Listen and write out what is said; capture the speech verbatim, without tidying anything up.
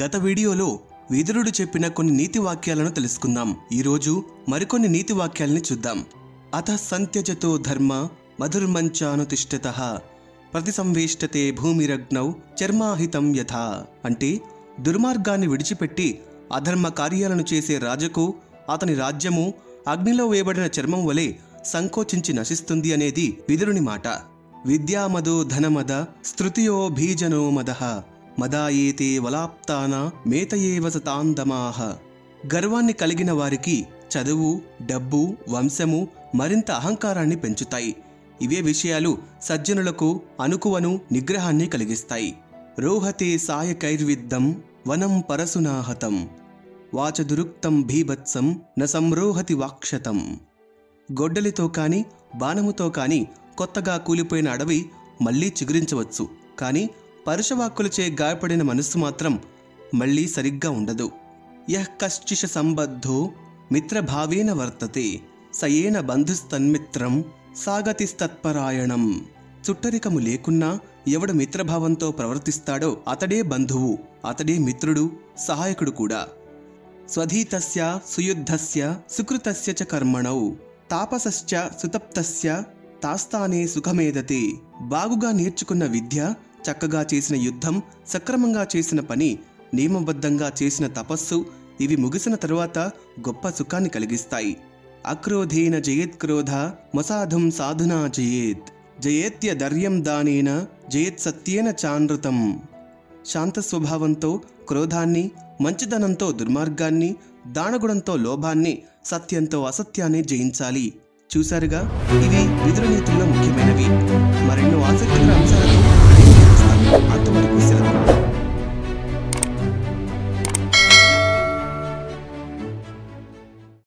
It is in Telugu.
గత వీడియోలో విదురుడు చెప్పిన కొన్ని నీతి వాక్యాలను తెలుసుకుందాం। ఈ రోజు మరికొన్ని నీతి వాక్యాలను చూద్దాం। అత సంత్యజతో ధర్మ మధుర్మంచానుతిష్టతః ప్రతిసంవేష్టతే భూమిరగ్నౌ చర్మాహితం యథా। అంటే దుర్మార్గాన్ని విడిచిపెట్టి అధర్మ కార్యాలను చేసే రాజుకు అతని రాజ్యము అగ్నిలో వేయబడిన చర్మం వలె సంకోచించి నశిస్తుంది అనేది విదురుని మాట। విద్యామదో ధనమద స్తృతియో భీజనో మదః మదాయేతే వలాప్తాన మేతయే వసతాందమాః। గర్వాన్ని కలిగిన వారికి చదువు, డబ్బు, వంశము మరింత అహంకారాన్ని పెంచుతాయి। ఇవే విషయాలు సజ్జనులకు అనుకువను నిగ్రహాన్ని కలిగిస్తాయి। రోహతే సాయకైర్విద్ధం వనం పరసునాహతం వాచదురుక్తం భీభత్సం న సంరోహతి వాక్షతం। గొడ్డలితో కానీ బాణముతో కానీ కొత్తగా కూలిపోయిన అడవి మళ్ళీ చిగురించవచ్చు, కానీ పరుషవాక్కులచే గాయపడిన మనస్సు మాత్రం మళ్ళీ సరిగ్గా ఉండదు। యః కశ్చిష సంబద్ధో మిత్రభావేన వర్తతే సయేన బంధుస్తన్మిత్రం సాగతిస్తత్పరాయణం। చుట్టరికము లేకున్నా ఎవడు మిత్రభావంతో ప్రవర్తిస్తాడో అతడే బంధువు, అతడే మిత్రుడు, సహాయకుడు కూడా। స్వధీతస్య సుయుద్ధస్య సుకృతస్య చ కర్మణౌ తాపసస్య సుతప్తస్య తాస్తానే సుఖమేదతే। బాగుగా నేర్చుకున్న విద్య, చక్కగా చేసిన యుద్ధం, సక్రమంగా చేసిన పని, నియమబద్ధంగా చేసిన తపస్సు ఇవి ముగిసిన తరువాత గొప్ప సుఖాన్ని కలిగిస్తాయి। అక్రోధేన జయేత్ క్రోధ మసాధం సాధునా జయేత్ జయేత్య ధర్యం దానేన జయేత్ సత్యేన చానృతం। శాంత స్వభావంతో క్రోధాన్ని, మంచిదనంతో దుర్మార్గాన్ని, దానగుణంతో లోభాన్ని, సత్యంతో అసత్యాన్ని జయించాలి। చూసారుగా, ఇవి విదురు నీతుల్లో ముఖ్యమైనవి। మరి